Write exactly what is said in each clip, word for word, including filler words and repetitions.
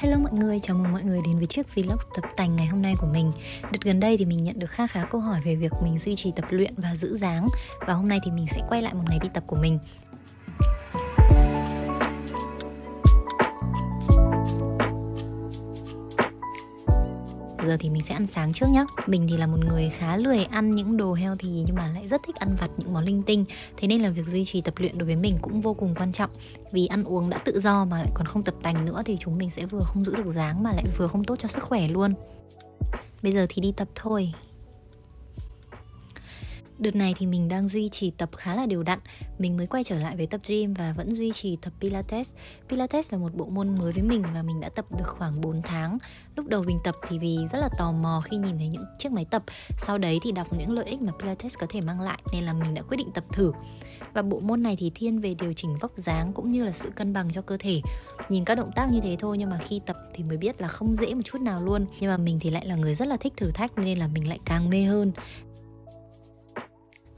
Hello mọi người, chào mừng mọi người đến với chiếc vlog tập tành ngày hôm nay của mình. Đợt gần đây thì mình nhận được khá khá câu hỏi về việc mình duy trì tập luyện và giữ dáng. Và hôm nay thì mình sẽ quay lại một ngày đi tập của mình. Giờ thì mình sẽ ăn sáng trước nhé. Mình thì là một người khá lười ăn những đồ healthy nhưng mà lại rất thích ăn vặt những món linh tinh. Thế nên là việc duy trì tập luyện đối với mình cũng vô cùng quan trọng. Vì ăn uống đã tự do mà lại còn không tập tành nữa thì chúng mình sẽ vừa không giữ được dáng mà lại vừa không tốt cho sức khỏe luôn. Bây giờ thì đi tập thôi. Đợt này thì mình đang duy trì tập khá là đều đặn. Mình mới quay trở lại với tập gym và vẫn duy trì tập Pilates. Pilates là một bộ môn mới với mình và mình đã tập được khoảng bốn tháng. Lúc đầu mình tập thì vì rất là tò mò khi nhìn thấy những chiếc máy tập. Sau đấy thì đọc những lợi ích mà Pilates có thể mang lại nên là mình đã quyết định tập thử. Và bộ môn này thì thiên về điều chỉnh vóc dáng cũng như là sự cân bằng cho cơ thể. Nhìn các động tác như thế thôi nhưng mà khi tập thì mới biết là không dễ một chút nào luôn. Nhưng mà mình thì lại là người rất là thích thử thách nên là mình lại càng mê hơn.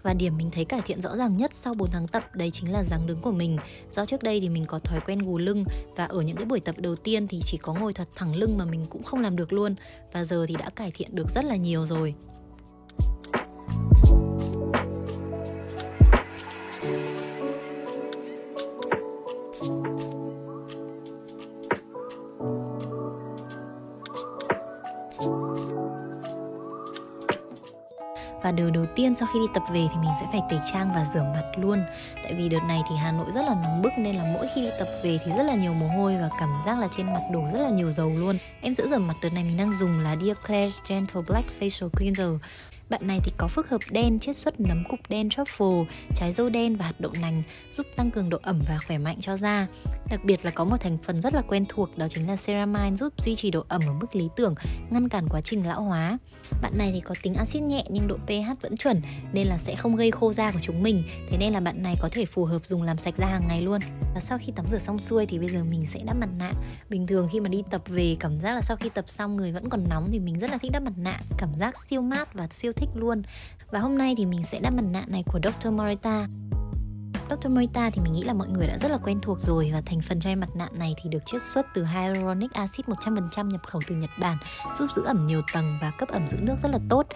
Và điểm mình thấy cải thiện rõ ràng nhất sau bốn tháng tập đấy chính là dáng đứng của mình. Do trước đây thì mình có thói quen gù lưng và ở những cái buổi tập đầu tiên thì chỉ có ngồi thật thẳng lưng mà mình cũng không làm được luôn. Và giờ thì đã cải thiện được rất là nhiều rồi. Và điều đầu tiên sau khi đi tập về thì mình sẽ phải tẩy trang và rửa mặt luôn. Tại vì đợt này thì Hà Nội rất là nóng bức nên là mỗi khi đi tập về thì rất là nhiều mồ hôi và cảm giác là trên mặt đổ rất là nhiều dầu luôn. Em sữa rửa mặt đợt này mình đang dùng là Dear Klairs Gentle Black Facial Cleanser. Bạn này thì có phức hợp đen, chiết xuất nấm cục đen truffle, trái dâu đen và hạt đậu nành, giúp tăng cường độ ẩm và khỏe mạnh cho da. Đặc biệt là có một thành phần rất là quen thuộc, đó chính là ceramide, giúp duy trì độ ẩm ở mức lý tưởng, ngăn cản quá trình lão hóa. Bạn này thì có tính axit nhẹ nhưng độ pH vẫn chuẩn nên là sẽ không gây khô da của chúng mình. Thế nên là bạn này có thể phù hợp dùng làm sạch da hàng ngày luôn. Và sau khi tắm rửa xong xuôi thì bây giờ mình sẽ đắp mặt nạ. Bình thường khi mà đi tập về cảm giác là sau khi tập xong người vẫn còn nóng thì mình rất là thích đắp mặt nạ, cảm giác siêu mát và siêu thích luôn. Và hôm nay thì mình sẽ đắp mặt nạ này của doctor Morita. doctor Morita thì mình nghĩ là mọi người đã rất là quen thuộc rồi, và thành phần cho em mặt nạ này thì được chiết xuất từ Hyaluronic Acid một trăm phần trăm nhập khẩu từ Nhật Bản, giúp giữ ẩm nhiều tầng và cấp ẩm giữ nước rất là tốt.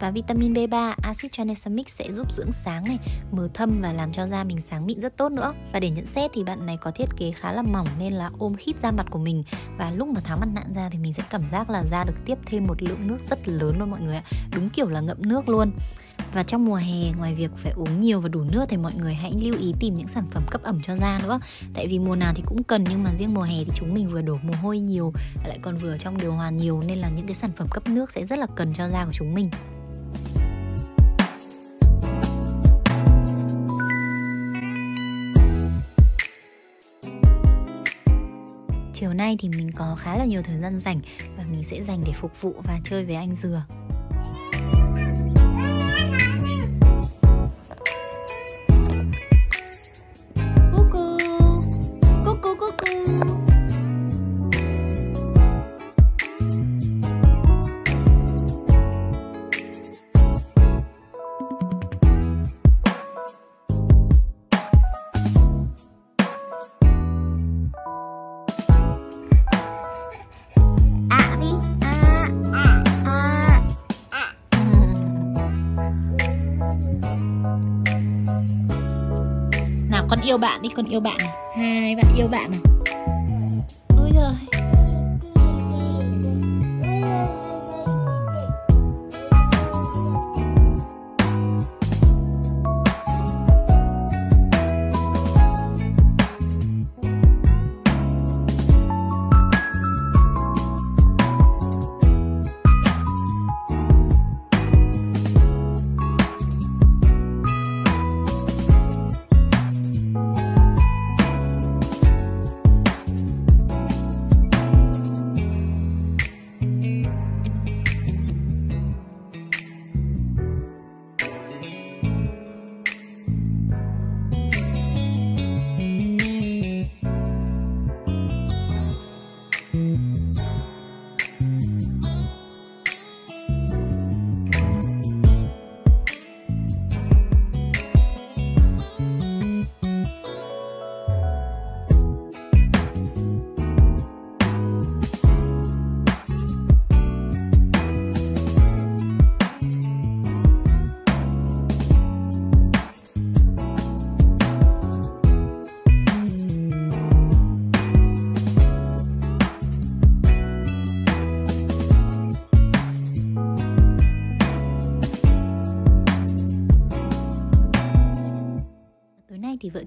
Và vitamin B ba, acid tranexamic sẽ giúp dưỡng sáng này, mờ thâm và làm cho da mình sáng mịn rất tốt nữa. Và để nhận xét thì bạn này có thiết kế khá là mỏng nên là ôm khít da mặt của mình, và lúc mà tháo mặt nạ ra thì mình sẽ cảm giác là da được tiếp thêm một lượng nước rất lớn luôn mọi người ạ. Đúng kiểu là ngậm nước luôn. Và trong mùa hè, ngoài việc phải uống nhiều và đủ nước thì mọi người hãy lưu ý tìm những sản phẩm cấp ẩm cho da nữa. Tại vì mùa nào thì cũng cần nhưng mà riêng mùa hè thì chúng mình vừa đổ mồ hôi nhiều, lại còn vừa trong điều hòa nhiều nên là những cái sản phẩm cấp nước sẽ rất là cần cho da của chúng mình. Chiều nay thì mình có khá là nhiều thời gian rảnh và mình sẽ dành để phục vụ và chơi với anh Dừa. Con yêu bạn đi, con yêu bạn này. Hai bạn yêu bạn này. Ôi giời.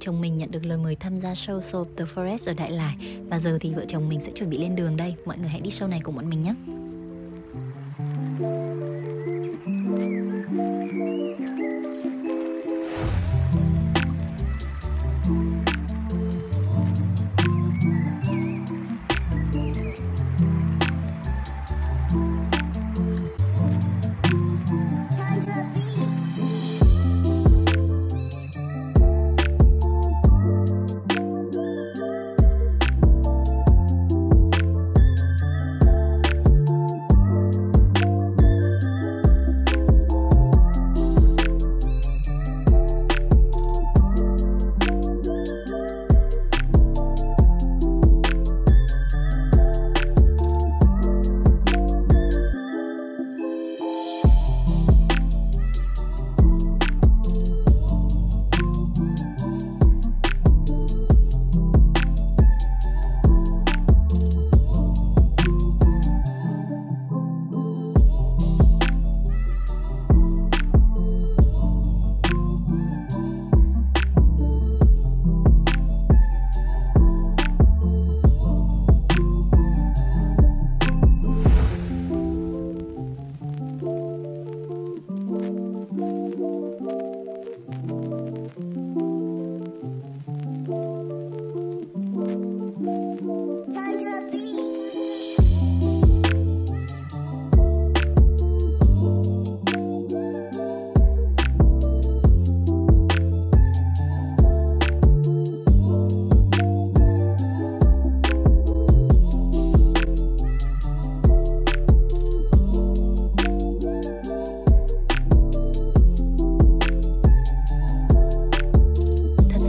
chồng mình nhận được lời mời tham gia show show The Forest ở Đại Lải. Và giờ thì vợ chồng mình sẽ chuẩn bị lên đường đây. Mọi người hãy đi show này cùng bọn mình nhé.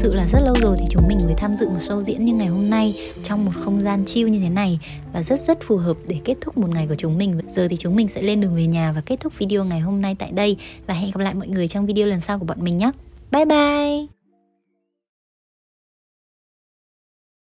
Sự là rất lâu rồi thì chúng mình mới tham dự một show diễn như ngày hôm nay trong một không gian chill như thế này và rất rất phù hợp để kết thúc một ngày của chúng mình. Giờ thì chúng mình sẽ lên đường về nhà và kết thúc video ngày hôm nay tại đây, và hẹn gặp lại mọi người trong video lần sau của bọn mình nhé. Bye bye.